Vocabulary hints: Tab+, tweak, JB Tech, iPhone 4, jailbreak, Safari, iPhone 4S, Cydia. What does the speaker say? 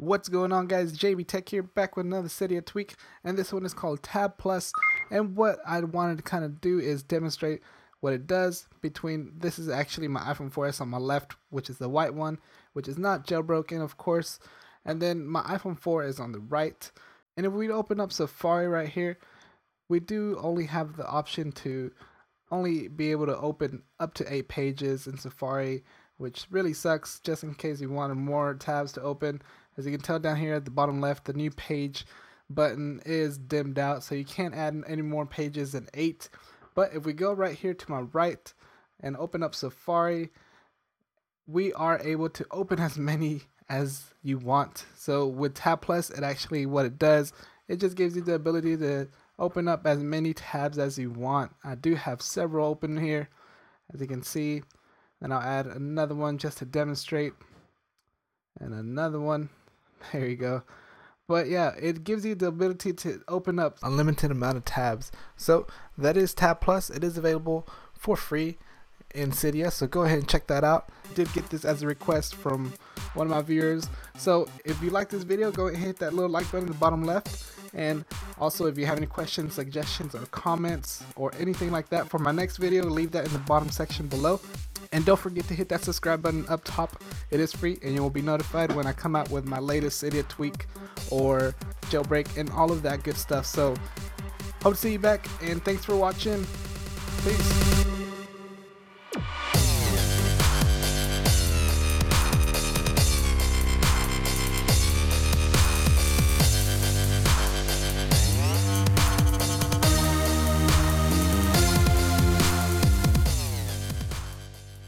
What's going on, guys? JB Tech here, back with another Cydia tweak, and this one is called Tab+. And what I wanted to kind of do is demonstrate what it does between, this is actually my iPhone 4S on my left, which is the white one, which is not jailbroken, of course. And then my iPhone 4 is on the right. And if we open up Safari right here, we do only have the option to only be able to open up to 8 pages in Safari, which really sucks, just in case you wanted more tabs to open. As you can tell down here at the bottom left, the new page button is dimmed out, so you can't add any more pages than 8. But if we go right here to my right and open up Safari, we are able to open as many as you want. So with Tab+, it actually, what it does, it just gives you the ability to open up as many tabs as you want. I do have several open here, as you can see. And I'll add another one just to demonstrate, and another one. There you go. But yeah, it gives you the ability to open up unlimited amount of tabs. So that is Tab+. It is available for free in Cydia, so go ahead and check that out. I did get this as a request from one of my viewers. So if you like this video, go ahead and hit that little like button in the bottom left. And also, if you have any questions, suggestions, or comments, or anything like that for my next video, leave that in the bottom section below. And don't forget to hit that subscribe button up top. It is free, and you will be notified when I come out with my latest Cydia tweak or jailbreak and all of that good stuff. So hope to see you back, and thanks for watching. Peace.